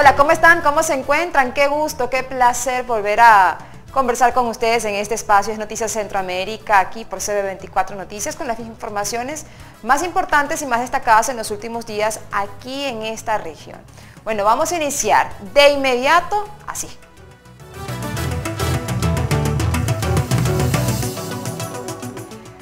Hola, ¿cómo están? ¿Cómo se encuentran? Qué gusto, qué placer volver a conversar con ustedes en este espacio es Noticias Centroamérica, aquí por CB24 Noticias, con las informaciones más importantes y más destacadas en los últimos días aquí en esta región. Bueno, vamos a iniciar de inmediato así.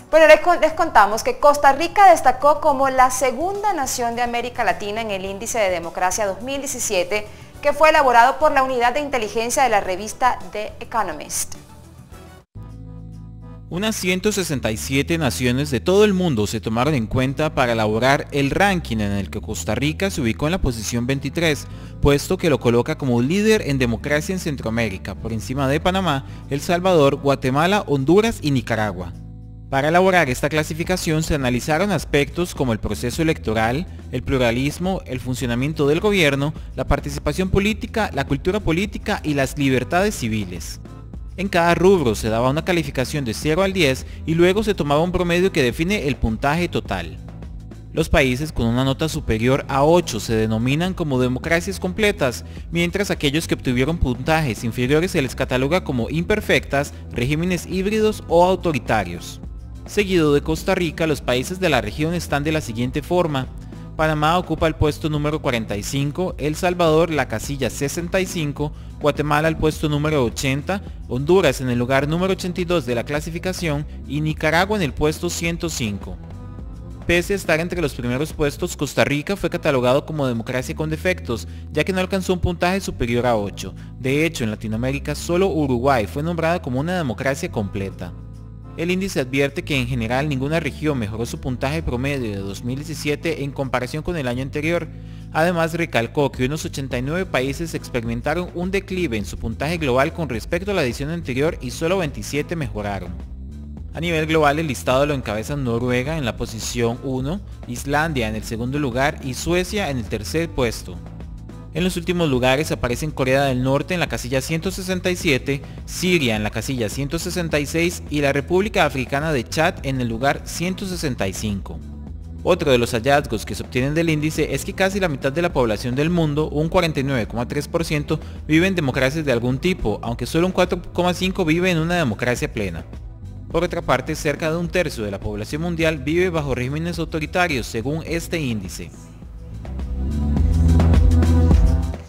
Bueno, les contamos que Costa Rica destacó como la segunda nación de América Latina en el Índice de Democracia 2017, que fue elaborado por la Unidad de Inteligencia de la revista The Economist. Unas 167 naciones de todo el mundo se tomaron en cuenta para elaborar el ranking en el que Costa Rica se ubicó en la posición 23, puesto que lo coloca como líder en democracia en Centroamérica, por encima de Panamá, El Salvador, Guatemala, Honduras y Nicaragua. Para elaborar esta clasificación se analizaron aspectos como el proceso electoral, el pluralismo, el funcionamiento del gobierno, la participación política, la cultura política y las libertades civiles. En cada rubro se daba una calificación de 0 al 10 y luego se tomaba un promedio que define el puntaje total. Los países con una nota superior a 8 se denominan como democracias completas, mientras aquellos que obtuvieron puntajes inferiores se les cataloga como imperfectas, regímenes híbridos o autoritarios. Seguido de Costa Rica, los países de la región están de la siguiente forma. Panamá ocupa el puesto número 45, El Salvador la casilla 65, Guatemala el puesto número 80, Honduras en el lugar número 82 de la clasificación y Nicaragua en el puesto 105. Pese a estar entre los primeros puestos, Costa Rica fue catalogado como democracia con defectos, ya que no alcanzó un puntaje superior a 8. De hecho, en Latinoamérica solo Uruguay fue nombrada como una democracia completa. El índice advierte que en general ninguna región mejoró su puntaje promedio de 2017 en comparación con el año anterior. Además recalcó que unos 89 países experimentaron un declive en su puntaje global con respecto a la edición anterior y solo 27 mejoraron. A nivel global el listado lo encabezan Noruega en la posición 1, Islandia en el segundo lugar y Suecia en el tercer puesto. En los últimos lugares aparecen Corea del Norte en la casilla 167, Siria en la casilla 166 y la República Africana de Chad en el lugar 165. Otro de los hallazgos que se obtienen del índice es que casi la mitad de la población del mundo, un 49,3%, vive en democracias de algún tipo, aunque solo un 4,5% vive en una democracia plena. Por otra parte, cerca de un tercio de la población mundial vive bajo regímenes autoritarios, según este índice.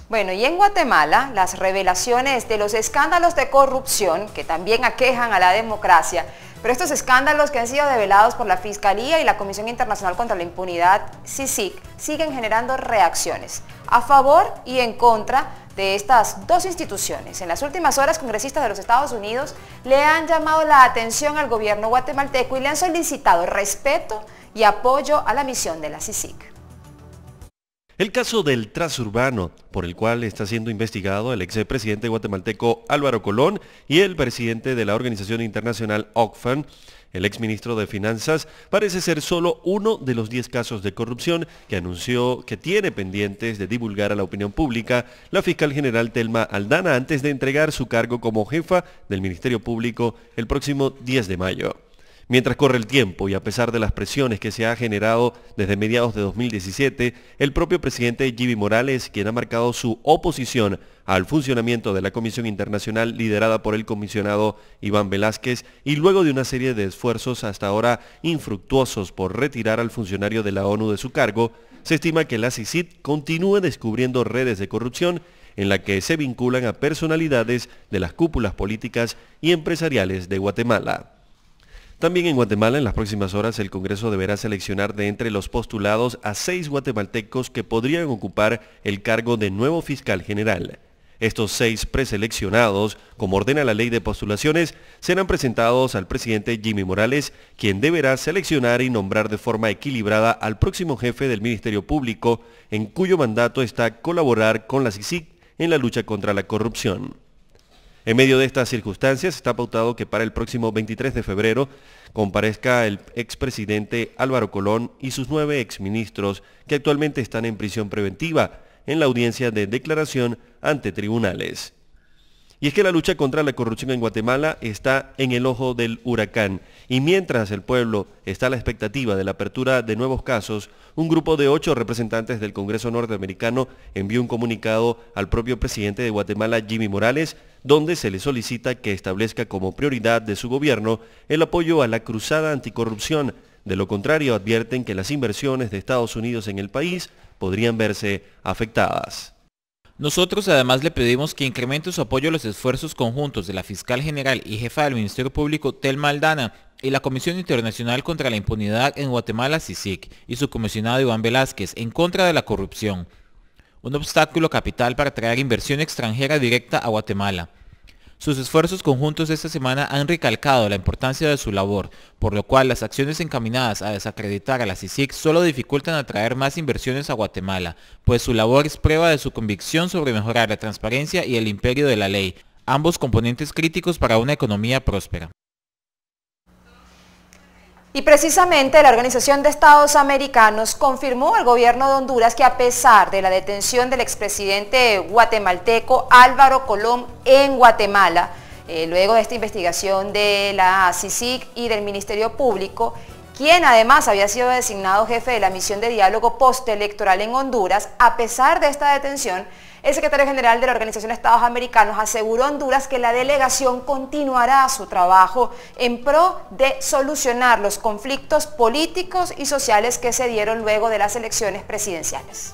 Bueno, y en Guatemala, las revelaciones de los escándalos de corrupción, que también aquejan a la democracia, pero estos escándalos que han sido develados por la Fiscalía y la Comisión Internacional contra la Impunidad, CICIG, siguen generando reacciones a favor y en contra de estas dos instituciones. En las últimas horas, congresistas de los Estados Unidos le han llamado la atención al gobierno guatemalteco y le han solicitado respeto y apoyo a la misión de la CICIG. El caso del transurbano, por el cual está siendo investigado el expresidente guatemalteco Álvaro Colón y el presidente de la organización internacional OCFAN, el exministro de Finanzas, parece ser solo uno de los 10 casos de corrupción que anunció que tiene pendientes de divulgar a la opinión pública la fiscal general Telma Aldana antes de entregar su cargo como jefa del Ministerio Público el próximo 10 de mayo. Mientras corre el tiempo y a pesar de las presiones que se ha generado desde mediados de 2017, el propio presidente Jimmy Morales, quien ha marcado su oposición al funcionamiento de la Comisión Internacional liderada por el comisionado Iván Velázquez y luego de una serie de esfuerzos hasta ahora infructuosos por retirar al funcionario de la ONU de su cargo, se estima que la CICIG continúa descubriendo redes de corrupción en la que se vinculan a personalidades de las cúpulas políticas y empresariales de Guatemala. También en Guatemala, en las próximas horas, el Congreso deberá seleccionar de entre los postulados a 6 guatemaltecos que podrían ocupar el cargo de nuevo fiscal general. Estos 6 preseleccionados, como ordena la ley de postulaciones, serán presentados al presidente Jimmy Morales, quien deberá seleccionar y nombrar de forma equilibrada al próximo jefe del Ministerio Público, en cuyo mandato está colaborar con la CICIG en la lucha contra la corrupción. En medio de estas circunstancias está pautado que para el próximo 23 de febrero comparezca el expresidente Álvaro Colón y sus 9 exministros que actualmente están en prisión preventiva en la audiencia de declaración ante tribunales. Y es que la lucha contra la corrupción en Guatemala está en el ojo del huracán. Y mientras el pueblo está a la expectativa de la apertura de nuevos casos, un grupo de 8 representantes del Congreso norteamericano envió un comunicado al propio presidente de Guatemala, Jimmy Morales, donde se le solicita que establezca como prioridad de su gobierno el apoyo a la cruzada anticorrupción. De lo contrario, advierten que las inversiones de Estados Unidos en el país podrían verse afectadas. Nosotros además le pedimos que incremente su apoyo a los esfuerzos conjuntos de la fiscal general y jefa del Ministerio Público Telma Aldana y la Comisión Internacional contra la Impunidad en Guatemala, CICIG, y su comisionado Iván Velázquez en contra de la corrupción, un obstáculo capital para traer inversión extranjera directa a Guatemala. Sus esfuerzos conjuntos esta semana han recalcado la importancia de su labor, por lo cual las acciones encaminadas a desacreditar a la CICIG solo dificultan atraer más inversiones a Guatemala, pues su labor es prueba de su convicción sobre mejorar la transparencia y el imperio de la ley, ambos componentes críticos para una economía próspera. Y precisamente la Organización de Estados Americanos confirmó al gobierno de Honduras que a pesar de la detención del expresidente guatemalteco Álvaro Colón en Guatemala, luego de esta investigación de la CICIG y del Ministerio Público, quien además había sido designado jefe de la misión de diálogo postelectoral en Honduras, a pesar de esta detención, el secretario general de la Organización de Estados Americanos aseguró a Honduras que la delegación continuará su trabajo en pro de solucionar los conflictos políticos y sociales que se dieron luego de las elecciones presidenciales.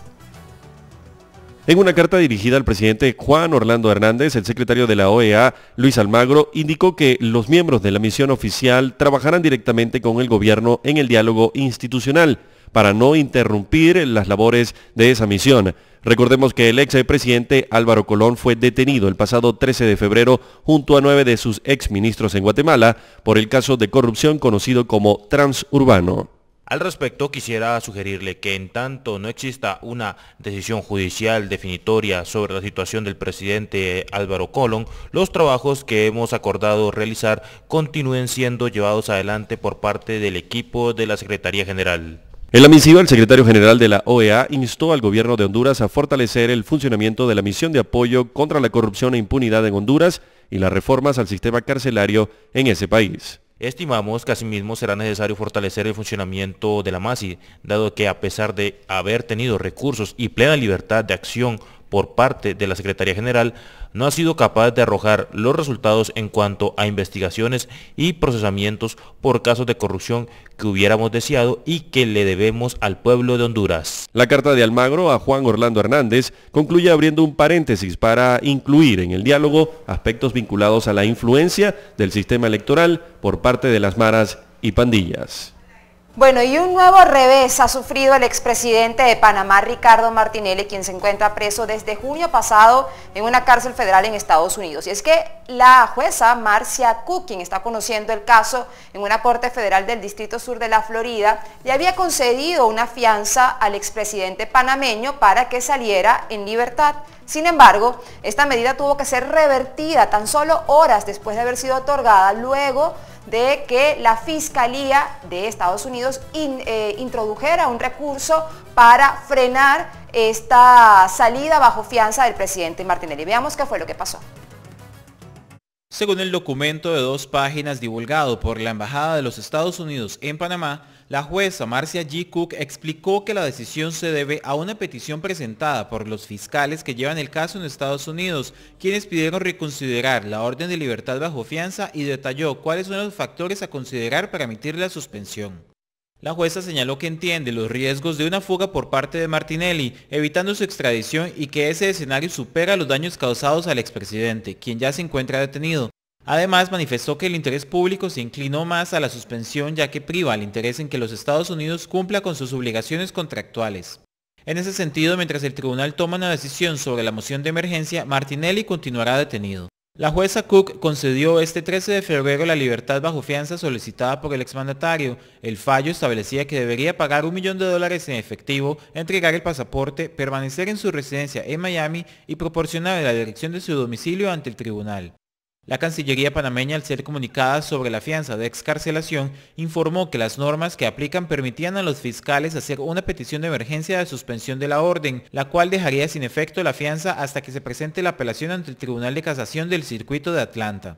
En una carta dirigida al presidente Juan Orlando Hernández, el secretario de la OEA, Luis Almagro, indicó que los miembros de la misión oficial trabajarán directamente con el gobierno en el diálogo institucional para no interrumpir las labores de esa misión. Recordemos que el expresidente Álvaro Colón fue detenido el pasado 13 de febrero junto a 9 de sus exministros en Guatemala por el caso de corrupción conocido como transurbano. Al respecto, quisiera sugerirle que en tanto no exista una decisión judicial definitoria sobre la situación del presidente Álvaro Colón, los trabajos que hemos acordado realizar continúen siendo llevados adelante por parte del equipo de la Secretaría General. En la misiva, el secretario general de la OEA instó al gobierno de Honduras a fortalecer el funcionamiento de la misión de apoyo contra la corrupción e impunidad en Honduras y las reformas al sistema carcelario en ese país. Estimamos que asimismo será necesario fortalecer el funcionamiento de la MASI, dado que a pesar de haber tenido recursos y plena libertad de acción por parte de la Secretaría General, no ha sido capaz de arrojar los resultados en cuanto a investigaciones y procesamientos por casos de corrupción que hubiéramos deseado y que le debemos al pueblo de Honduras. La carta de Almagro a Juan Orlando Hernández concluye abriendo un paréntesis para incluir en el diálogo aspectos vinculados a la influencia del sistema electoral por parte de las maras y pandillas. Bueno, y un nuevo revés ha sufrido el expresidente de Panamá, Ricardo Martinelli, quien se encuentra preso desde junio pasado en una cárcel federal en Estados Unidos. Y es que la jueza Marcia Cook, quien está conociendo el caso en una corte federal del Distrito Sur de la Florida, le había concedido una fianza al expresidente panameño para que saliera en libertad. Sin embargo, esta medida tuvo que ser revertida tan solo horas después de haber sido otorgada, luego de que la Fiscalía de Estados Unidos introdujera un recurso para frenar esta salida bajo fianza del presidente Martinelli. Veamos qué fue lo que pasó. Según el documento de 2 páginas divulgado por la Embajada de los Estados Unidos en Panamá, la jueza Marcia G. Cook explicó que la decisión se debe a una petición presentada por los fiscales que llevan el caso en Estados Unidos, quienes pidieron reconsiderar la orden de libertad bajo fianza y detalló cuáles son los factores a considerar para emitir la suspensión. La jueza señaló que entiende los riesgos de una fuga por parte de Martinelli, evitando su extradición y que ese escenario supera los daños causados al expresidente, quien ya se encuentra detenido. Además, manifestó que el interés público se inclinó más a la suspensión ya que priva el interés en que los Estados Unidos cumpla con sus obligaciones contractuales. En ese sentido, mientras el tribunal toma una decisión sobre la moción de emergencia, Martinelli continuará detenido. La jueza Cook concedió este 13 de febrero la libertad bajo fianza solicitada por el exmandatario. El fallo establecía que debería pagar $1 millón en efectivo, entregar el pasaporte, permanecer en su residencia en Miami y proporcionar la dirección de su domicilio ante el tribunal. La Cancillería panameña, al ser comunicada sobre la fianza de excarcelación, informó que las normas que aplican permitían a los fiscales hacer una petición de emergencia de suspensión de la orden, la cual dejaría sin efecto la fianza hasta que se presente la apelación ante el Tribunal de Casación del Circuito de Atlanta.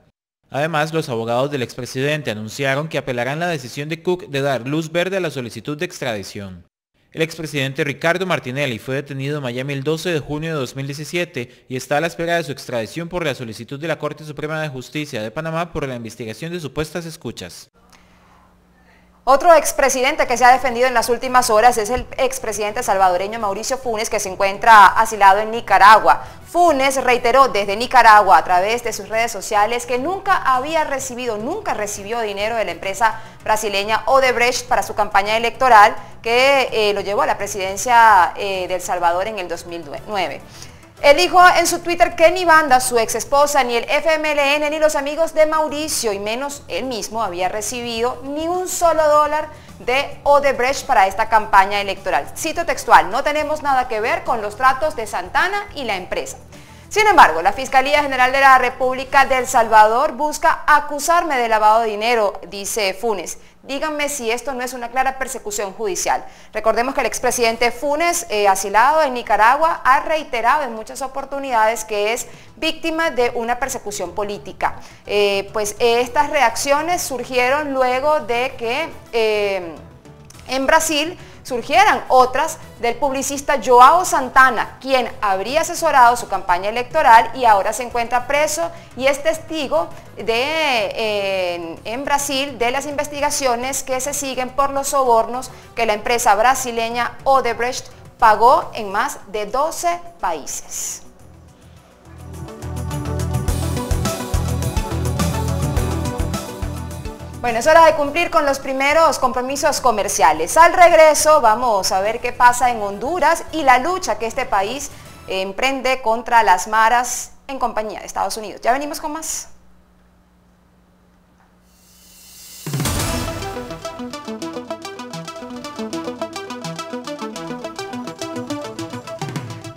Además, los abogados del expresidente anunciaron que apelarán la decisión de Cook de dar luz verde a la solicitud de extradición. El expresidente Ricardo Martinelli fue detenido en Miami el 12 de junio de 2017 y está a la espera de su extradición por la solicitud de la Corte Suprema de Justicia de Panamá por la investigación de supuestas escuchas. Otro expresidente que se ha defendido en las últimas horas es el expresidente salvadoreño Mauricio Funes, que se encuentra asilado en Nicaragua. Funes reiteró desde Nicaragua a través de sus redes sociales que nunca recibió dinero de la empresa brasileña Odebrecht para su campaña electoral que lo llevó a la presidencia de El Salvador en el 2009. Él dijo en su Twitter que ni banda, su ex esposa, ni el FMLN, ni los amigos de Mauricio, y menos él mismo, había recibido ni un solo dólar de Odebrecht para esta campaña electoral. Cito textual: no tenemos nada que ver con los tratos de Santana y la empresa. Sin embargo, la Fiscalía General de la República de El Salvador busca acusarme de lavado de dinero, dice Funes. Díganme si esto no es una clara persecución judicial. Recordemos que el expresidente Funes, asilado en Nicaragua, ha reiterado en muchas oportunidades que es víctima de una persecución política. Pues estas reacciones surgieron luego de que en Brasil surgieran otras del publicista Joao Santana, quien habría asesorado su campaña electoral y ahora se encuentra preso y es testigo en Brasil de las investigaciones que se siguen por los sobornos que la empresa brasileña Odebrecht pagó en más de 12 países. Bueno, es hora de cumplir con los primeros compromisos comerciales. Al regreso vamos a ver qué pasa en Honduras y la lucha que este país emprende contra las maras en compañía de Estados Unidos. Ya venimos con más.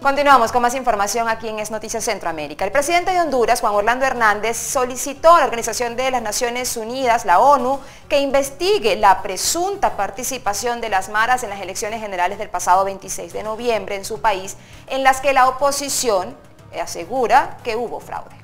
Continuamos con más información aquí en Es Noticias Centroamérica. El presidente de Honduras, Juan Orlando Hernández, solicitó a la Organización de las Naciones Unidas, la ONU, que investigue la presunta participación de las maras en las elecciones generales del pasado 26 de noviembre en su país, en las que la oposición asegura que hubo fraude.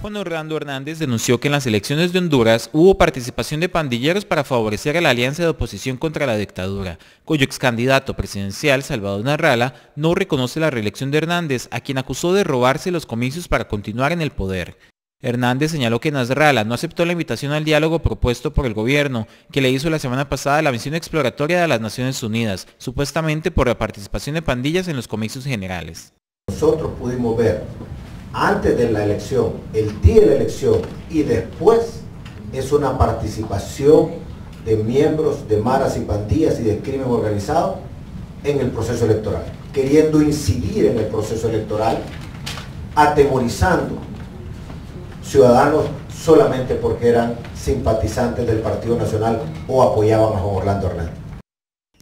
Juan Orlando Hernández denunció que en las elecciones de Honduras hubo participación de pandilleros para favorecer a la alianza de oposición contra la dictadura, cuyo excandidato presidencial, Salvador Nasralla, no reconoce la reelección de Hernández, a quien acusó de robarse los comicios para continuar en el poder. Hernández señaló que Nasralla no aceptó la invitación al diálogo propuesto por el gobierno, que le hizo la semana pasada la misión exploratoria de las Naciones Unidas, supuestamente por la participación de pandillas en los comicios generales. Nosotros pudimos ver antes de la elección, el día de la elección y después, es una participación de miembros de maras y pandillas y de crimen organizado en el proceso electoral, queriendo incidir en el proceso electoral, atemorizando ciudadanos solamente porque eran simpatizantes del Partido Nacional o apoyaban a Juan Orlando Hernández.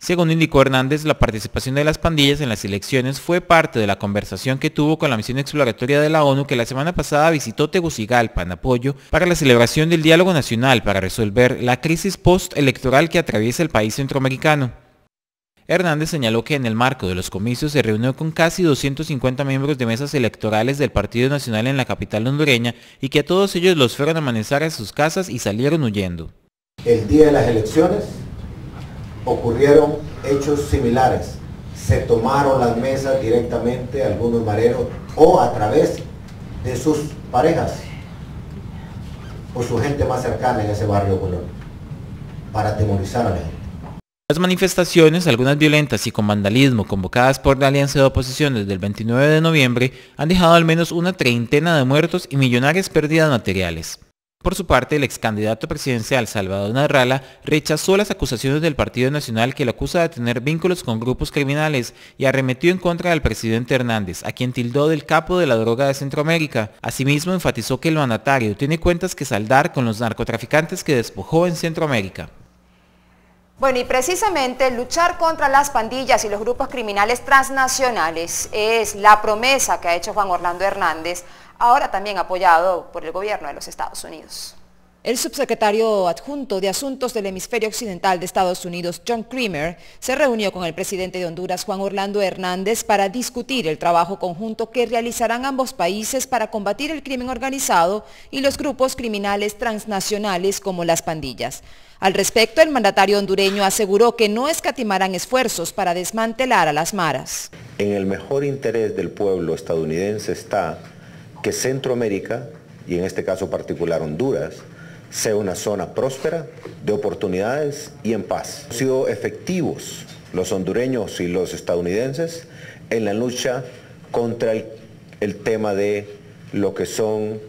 Según indicó Hernández, la participación de las pandillas en las elecciones fue parte de la conversación que tuvo con la misión exploratoria de la ONU, que la semana pasada visitó Tegucigalpa en apoyo para la celebración del diálogo nacional para resolver la crisis postelectoral que atraviesa el país centroamericano. Hernández señaló que en el marco de los comicios se reunió con casi 250 miembros de mesas electorales del Partido Nacional en la capital hondureña y que a todos ellos los fueron a amanecer a sus casas y salieron huyendo. El día de las elecciones ocurrieron hechos similares, se tomaron las mesas directamente algunos mareros o a través de sus parejas o su gente más cercana en ese barrio Colón para atemorizar a la gente. Las manifestaciones, algunas violentas y con vandalismo, convocadas por la alianza de oposición desde el 29 de noviembre, han dejado al menos una treintena de muertos y millonarias pérdidas materiales. Por su parte, el excandidato presidencial Salvador Nasralla rechazó las acusaciones del Partido Nacional, que lo acusa de tener vínculos con grupos criminales, y arremetió en contra del presidente Hernández, a quien tildó del capo de la droga de Centroamérica. Asimismo, enfatizó que el mandatario tiene cuentas que saldar con los narcotraficantes que despojó en Centroamérica. Bueno, y precisamente luchar contra las pandillas y los grupos criminales transnacionales es la promesa que ha hecho Juan Orlando Hernández, ahora también apoyado por el gobierno de los Estados Unidos. El subsecretario adjunto de Asuntos del Hemisferio Occidental de Estados Unidos, John Creamer, se reunió con el presidente de Honduras, Juan Orlando Hernández, para discutir el trabajo conjunto que realizarán ambos países para combatir el crimen organizado y los grupos criminales transnacionales como las pandillas. Al respecto, el mandatario hondureño aseguró que no escatimarán esfuerzos para desmantelar a las maras. En el mejor interés del pueblo estadounidense está que Centroamérica, y en este caso particular Honduras, sea una zona próspera, de oportunidades y en paz. Han sido efectivos los hondureños y los estadounidenses en la lucha contra el tema de lo que son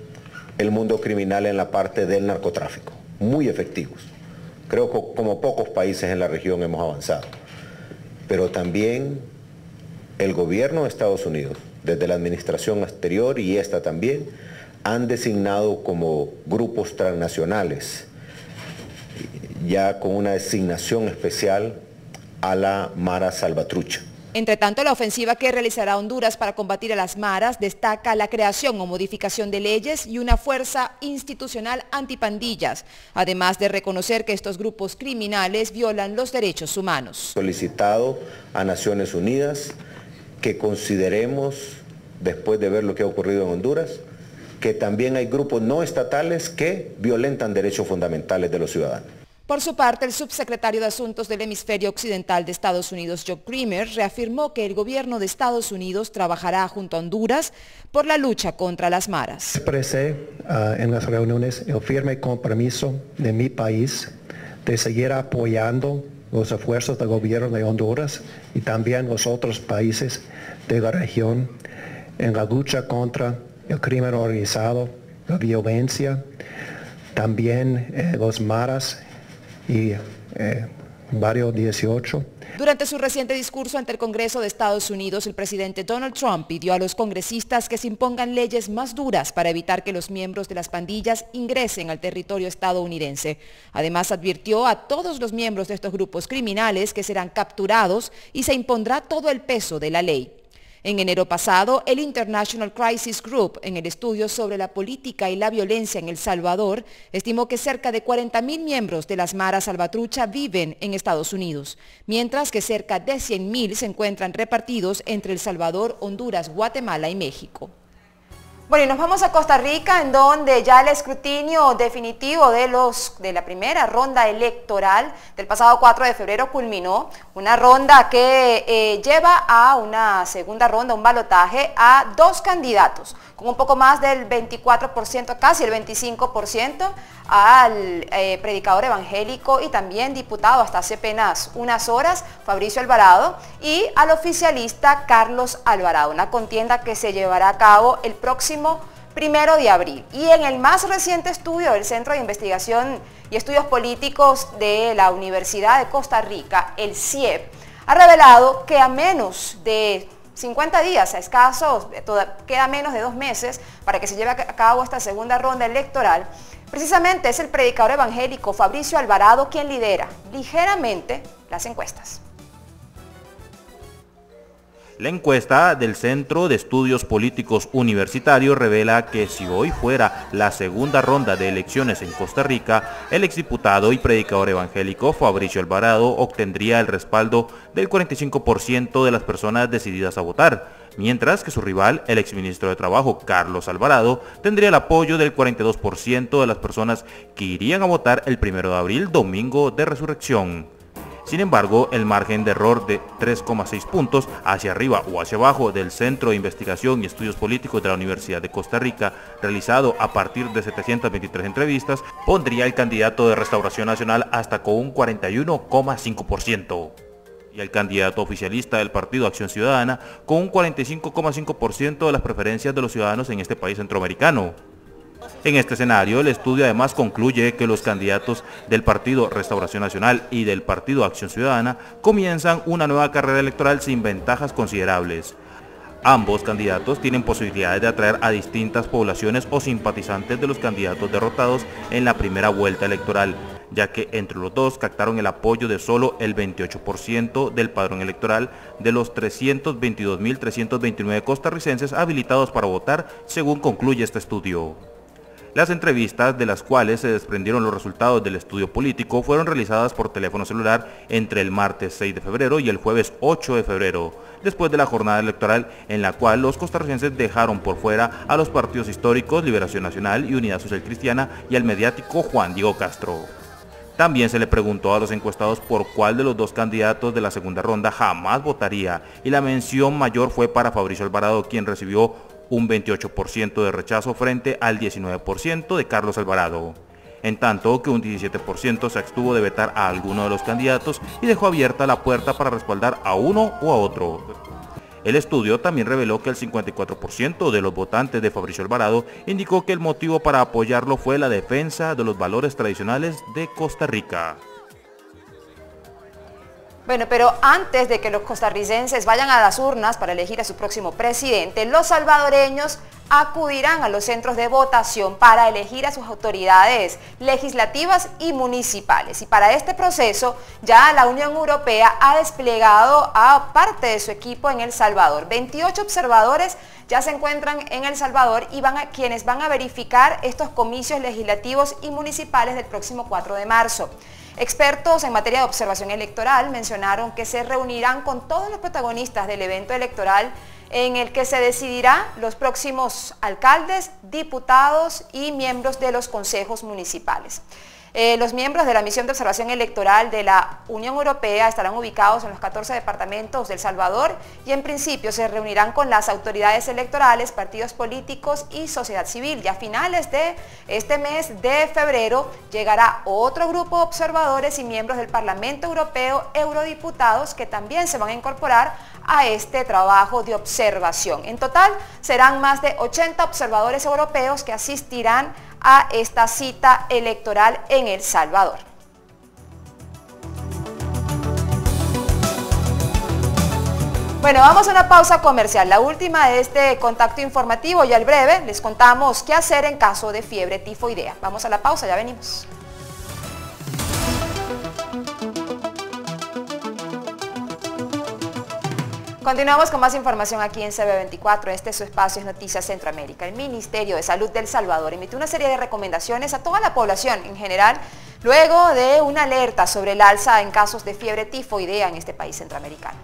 el mundo criminal en la parte del narcotráfico. Muy efectivos. Creo que como pocos países en la región hemos avanzado. Pero también el gobierno de Estados Unidos, desde la administración anterior y esta también, han designado como grupos transnacionales, ya con una designación especial a la Mara Salvatrucha. Entre tanto, la ofensiva que realizará Honduras para combatir a las maras destaca la creación o modificación de leyes y una fuerza institucional antipandillas, además de reconocer que estos grupos criminales violan los derechos humanos. Solicitado a Naciones Unidas que consideremos, después de ver lo que ha ocurrido en Honduras, que también hay grupos no estatales que violentan derechos fundamentales de los ciudadanos. Por su parte, el subsecretario de Asuntos del Hemisferio Occidental de Estados Unidos, John Creamer, reafirmó que el gobierno de Estados Unidos trabajará junto a Honduras por la lucha contra las maras. Expresé en las reuniones el firme compromiso de mi país de seguir apoyando los esfuerzos del gobierno de Honduras y también los otros países de la región en la lucha contra el crimen organizado, la violencia, también los maras y barrio 18. Durante su reciente discurso ante el Congreso de Estados Unidos, el presidente Donald Trump pidió a los congresistas que se impongan leyes más duras para evitar que los miembros de las pandillas ingresen al territorio estadounidense. Además, advirtió a todos los miembros de estos grupos criminales que serán capturados y se impondrá todo el peso de la ley. En enero pasado, el International Crisis Group, en el estudio sobre la política y la violencia en El Salvador, estimó que cerca de 40.000 miembros de las maras salvatrucha viven en Estados Unidos, mientras que cerca de 100.000 se encuentran repartidos entre El Salvador, Honduras, Guatemala y México. Bueno, y nos vamos a Costa Rica, en donde ya el escrutinio definitivo de la primera ronda electoral del pasado 4 de febrero culminó. Una ronda que lleva a una segunda ronda, un balotaje, a dos candidatos, con un poco más del 24%, casi el 25%, al predicador evangélico y también diputado hasta hace apenas unas horas, Fabricio Alvarado, y al oficialista Carlos Alvarado, una contienda que se llevará a cabo el próximo 1 de abril. Y en el más reciente estudio del Centro de Investigación y Estudios Políticos de la Universidad de Costa Rica, el CIEP, ha revelado que a menos de 50 días, a escasos, queda menos de 2 meses para que se lleve a cabo esta segunda ronda electoral, precisamente es el predicador evangélico Fabricio Alvarado quien lidera ligeramente las encuestas. La encuesta del Centro de Estudios Políticos Universitarios revela que si hoy fuera la segunda ronda de elecciones en Costa Rica, el exdiputado y predicador evangélico Fabricio Alvarado obtendría el respaldo del 45% de las personas decididas a votar, mientras que su rival, el exministro de Trabajo Carlos Alvarado, tendría el apoyo del 42% de las personas que irían a votar el 1 de abril, domingo de Resurrección. Sin embargo, el margen de error de 3,6 puntos hacia arriba o hacia abajo del Centro de Investigación y Estudios Políticos de la Universidad de Costa Rica, realizado a partir de 723 entrevistas, pondría al candidato de Restauración Nacional hasta con un 41,5%. Y al candidato oficialista del Partido Acción Ciudadana con un 45,5% de las preferencias de los ciudadanos en este país centroamericano. En este escenario, el estudio además concluye que los candidatos del Partido Restauración Nacional y del Partido Acción Ciudadana comienzan una nueva carrera electoral sin ventajas considerables. Ambos candidatos tienen posibilidades de atraer a distintas poblaciones o simpatizantes de los candidatos derrotados en la primera vuelta electoral, ya que entre los dos captaron el apoyo de solo el 28% del padrón electoral de los 322.329 costarricenses habilitados para votar, según concluye este estudio. Las entrevistas, de las cuales se desprendieron los resultados del estudio político, fueron realizadas por teléfono celular entre el martes 6 de febrero y el jueves 8 de febrero, después de la jornada electoral en la cual los costarricenses dejaron por fuera a los partidos históricos Liberación Nacional y Unidad Social Cristiana y al mediático Juan Diego Castro. También se le preguntó a los encuestados por cuál de los dos candidatos de la segunda ronda jamás votaría, y la mención mayor fue para Fabricio Alvarado, quien recibió un 28% de rechazo frente al 19% de Carlos Alvarado, en tanto que un 17% se abstuvo de vetar a alguno de los candidatos y dejó abierta la puerta para respaldar a uno o a otro. El estudio también reveló que el 54% de los votantes de Fabricio Alvarado indicó que el motivo para apoyarlo fue la defensa de los valores tradicionales de Costa Rica. Bueno, pero antes de que los costarricenses vayan a las urnas para elegir a su próximo presidente, los salvadoreños acudirán a los centros de votación para elegir a sus autoridades legislativas y municipales. Y para este proceso, ya la Unión Europea ha desplegado a parte de su equipo en El Salvador. 28 observadores ya se encuentran en El Salvador y quienes van a verificar estos comicios legislativos y municipales del próximo 4 de marzo. Expertos en materia de observación electoral mencionaron que se reunirán con todos los protagonistas del evento electoral en el que se decidirá los próximos alcaldes, diputados y miembros de los consejos municipales. Los miembros de la misión de observación electoral de la Unión Europea estarán ubicados en los 14 departamentos de El Salvador y en principio se reunirán con las autoridades electorales, partidos políticos y sociedad civil. Y a finales de este mes de febrero llegará otro grupo de observadores y miembros del Parlamento Europeo, eurodiputados, que también se van a incorporar a este trabajo de observación. En total serán más de 80 observadores europeos que asistirán a esta cita electoral en El Salvador. Bueno, vamos a una pausa comercial, la última de este contacto informativo, y al breve les contamos qué hacer en caso de fiebre tifoidea. Vamos a la pausa, ya venimos. Continuamos con más información aquí en CB24, este es su espacio, es Noticias Centroamérica. El Ministerio de Salud de El Salvador emitió una serie de recomendaciones a toda la población en general, luego de una alerta sobre el alza en casos de fiebre tifoidea en este país centroamericano.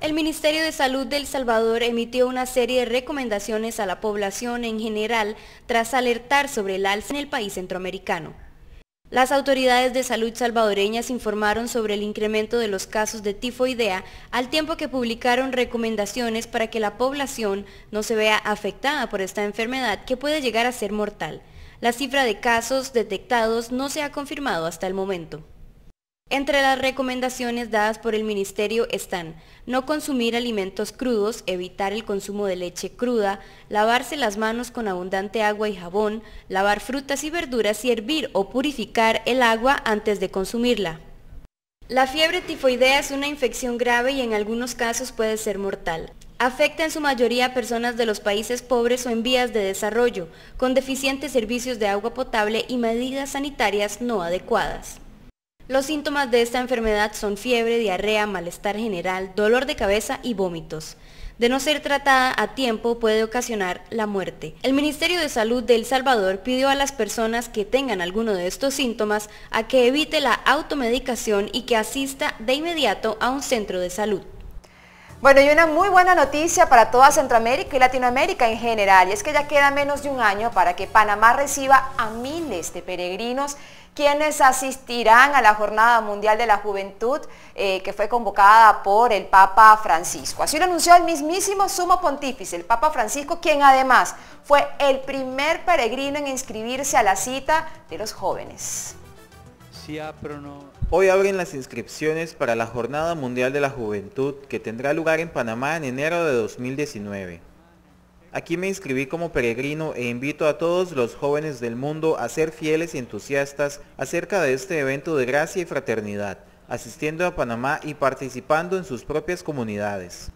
El Ministerio de Salud de El Salvador emitió una serie de recomendaciones a la población en general tras alertar sobre el alza en el país centroamericano. Las autoridades de salud salvadoreñas informaron sobre el incremento de los casos de tifoidea al tiempo que publicaron recomendaciones para que la población no se vea afectada por esta enfermedad que puede llegar a ser mortal. La cifra de casos detectados no se ha confirmado hasta el momento. Entre las recomendaciones dadas por el ministerio están no consumir alimentos crudos, evitar el consumo de leche cruda, lavarse las manos con abundante agua y jabón, lavar frutas y verduras y hervir o purificar el agua antes de consumirla. La fiebre tifoidea es una infección grave y en algunos casos puede ser mortal. Afecta en su mayoría a personas de los países pobres o en vías de desarrollo, con deficientes servicios de agua potable y medidas sanitarias no adecuadas. Los síntomas de esta enfermedad son fiebre, diarrea, malestar general, dolor de cabeza y vómitos. De no ser tratada a tiempo puede ocasionar la muerte. El Ministerio de Salud de El Salvador pidió a las personas que tengan alguno de estos síntomas a que evite la automedicación y que asista de inmediato a un centro de salud. Bueno, y una muy buena noticia para toda Centroamérica y Latinoamérica en general, y es que ya queda menos de un año para que Panamá reciba a miles de peregrinos quienes asistirán a la Jornada Mundial de la Juventud que fue convocada por el Papa Francisco. Así lo anunció el mismísimo Sumo Pontífice, el Papa Francisco, quien además fue el primer peregrino en inscribirse a la cita de los jóvenes. Hoy abren las inscripciones para la Jornada Mundial de la Juventud que tendrá lugar en Panamá en enero de 2019. Aquí me inscribí como peregrino e invito a todos los jóvenes del mundo a ser fieles y entusiastas acerca de este evento de gracia y fraternidad, asistiendo a Panamá y participando en sus propias comunidades.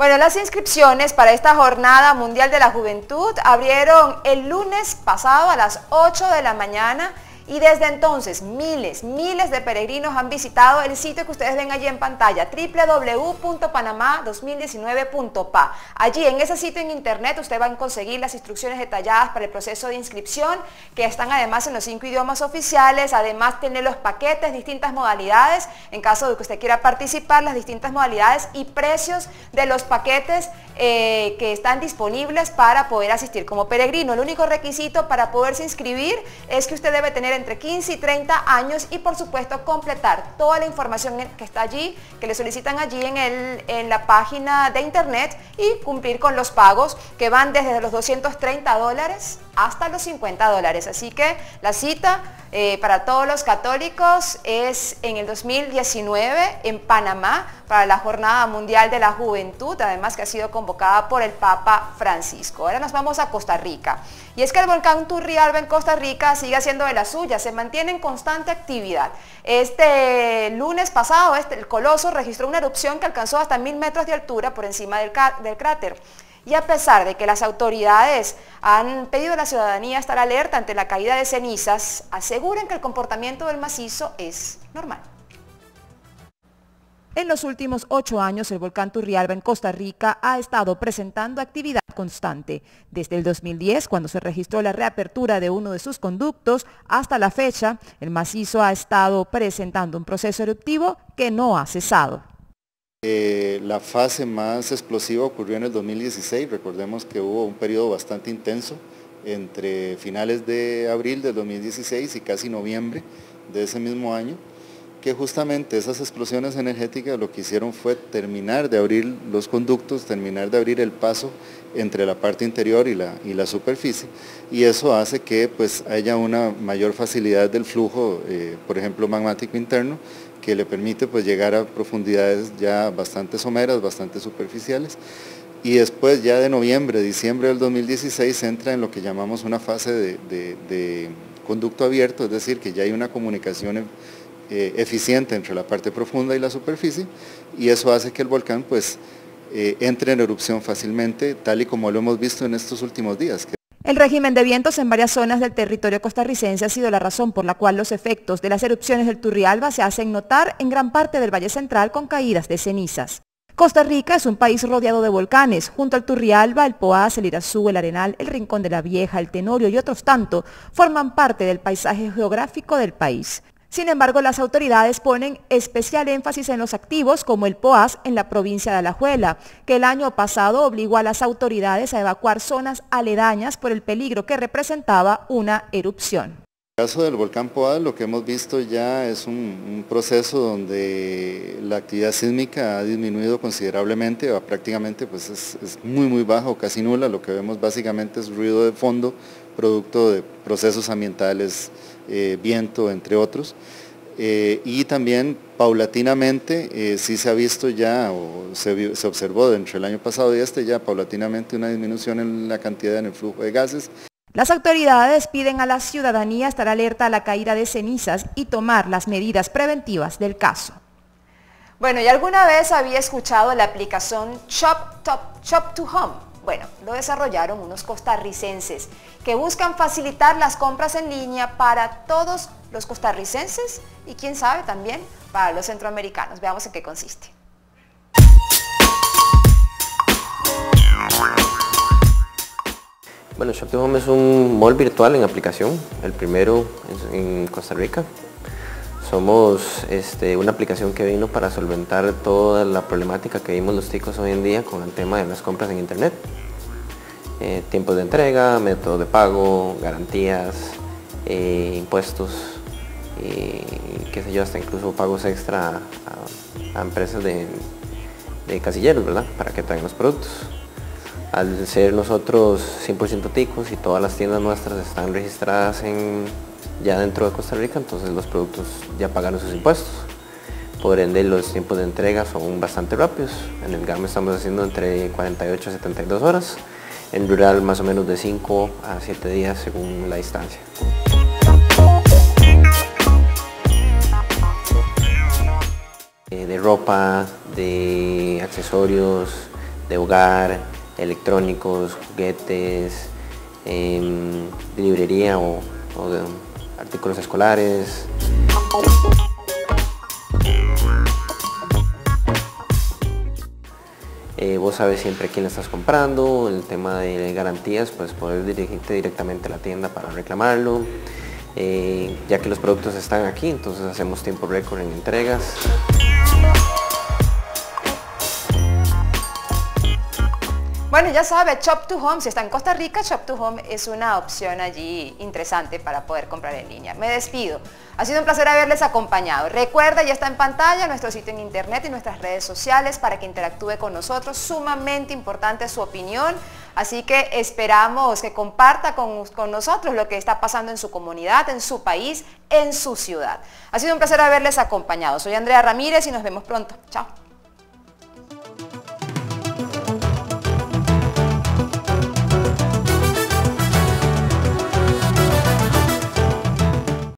Bueno, las inscripciones para esta Jornada Mundial de la Juventud abrieron el lunes pasado a las 8 de la mañana y desde entonces miles de peregrinos han visitado el sitio que ustedes ven allí en pantalla, www.panama2019.pa. Allí en ese sitio en internet usted va a conseguir las instrucciones detalladas para el proceso de inscripción, que están además en los 5 idiomas oficiales. Además tiene los paquetes, distintas modalidades, en caso de que usted quiera participar, las distintas modalidades y precios de los paquetes que están disponibles para poder asistir como peregrino. El único requisito para poderse inscribir es que usted debe tener entre 15 y 30 años y por supuesto completar toda la información que está allí, que le solicitan allí en la página de internet, y cumplir con los pagos que van desde los $230 hasta los $50. Así que la cita para todos los católicos es en el 2019 en Panamá para la Jornada Mundial de la Juventud, además que ha sido convocada por el Papa Francisco. Ahora nos vamos a Costa Rica. Y es que el volcán Turrialba en Costa Rica sigue haciendo de la suya, se mantiene en constante actividad. Este lunes pasado el coloso registró una erupción que alcanzó hasta 1000 metros de altura por encima del cráter. Y a pesar de que las autoridades han pedido a la ciudadanía estar alerta ante la caída de cenizas, aseguran que el comportamiento del macizo es normal. En los últimos 8 años, el volcán Turrialba en Costa Rica ha estado presentando actividad constante, desde el 2010, cuando se registró la reapertura de uno de sus conductos, hasta la fecha. El macizo ha estado presentando un proceso eruptivo que no ha cesado. La fase más explosiva ocurrió en el 2016, recordemos que hubo un periodo bastante intenso entre finales de abril del 2016 y casi noviembre de ese mismo año, que justamente esas explosiones energéticas lo que hicieron fue terminar de abrir los conductos, terminar de abrir el paso entre la parte interior y la superficie, y eso hace que pues haya una mayor facilidad del flujo, por ejemplo magmático interno, que le permite pues llegar a profundidades ya bastante someras, bastante superficiales. Y después ya de noviembre, diciembre del 2016 entra en lo que llamamos una fase de conducto abierto, es decir, que ya hay una comunicación eficiente entre la parte profunda y la superficie, y eso hace que el volcán pues entre en erupción fácilmente, tal y como lo hemos visto en estos últimos días. El régimen de vientos en varias zonas del territorio costarricense ha sido la razón por la cual los efectos de las erupciones del Turrialba se hacen notar en gran parte del Valle Central con caídas de cenizas. Costa Rica es un país rodeado de volcanes. Junto al Turrialba, el Poás, el Irazú, el Arenal, el Rincón de la Vieja, el Tenorio y otros tanto forman parte del paisaje geográfico del país. Sin embargo, las autoridades ponen especial énfasis en los activos como el Poás en la provincia de Alajuela, que el año pasado obligó a las autoridades a evacuar zonas aledañas por el peligro que representaba una erupción. En el caso del volcán Poás, lo que hemos visto ya es un proceso donde la actividad sísmica ha disminuido considerablemente, o prácticamente pues es muy baja o casi nula. Lo que vemos básicamente es ruido de fondo, producto de procesos ambientales, viento, entre otros, y también paulatinamente sí se ha visto ya, o se observó entre el año pasado y este ya paulatinamente una disminución en la cantidad, en el flujo de gases. Las autoridades piden a la ciudadanía estar alerta a la caída de cenizas y tomar las medidas preventivas del caso. Bueno, ¿y alguna vez había escuchado la aplicación Shop to Home? Bueno, lo desarrollaron unos costarricenses que buscan facilitar las compras en línea para todos los costarricenses y quién sabe también para los centroamericanos. Veamos en qué consiste. Bueno, Shop to Home es un mall virtual en aplicación, el primero en Costa Rica. Somos una aplicación que vino para solventar toda la problemática que vimos los ticos hoy en día con el tema de las compras en internet. Tiempos de entrega, métodos de pago, garantías, impuestos, qué sé yo, hasta incluso pagos extra a empresas de casilleros, ¿verdad? Para que traigan los productos. Al ser nosotros 100% ticos y todas las tiendas nuestras están registradas ya dentro de Costa Rica, entonces los productos ya pagaron sus impuestos. Por ende, los tiempos de entrega son bastante rápidos. En el GAM estamos haciendo entre 48 a 72 horas. En rural, más o menos de 5 a 7 días según la distancia. De ropa, de accesorios, de hogar, electrónicos, juguetes, de librería o de artículos escolares. Vos sabes siempre quién la estás comprando, el tema de garantías, pues poder dirigirte directamente a la tienda para reclamarlo. Ya que los productos están aquí, entonces hacemos tiempo récord en entregas. Bueno, ya sabe, Shop to Home, si está en Costa Rica, Shop to Home es una opción allí interesante para poder comprar en línea. Me despido, ha sido un placer haberles acompañado. Recuerda, ya está en pantalla nuestro sitio en internet y nuestras redes sociales para que interactúe con nosotros, sumamente importante su opinión. Así que esperamos que comparta con nosotros lo que está pasando en su comunidad, en su país, en su ciudad. Ha sido un placer haberles acompañado. Soy Andrea Ramírez y nos vemos pronto. Chao.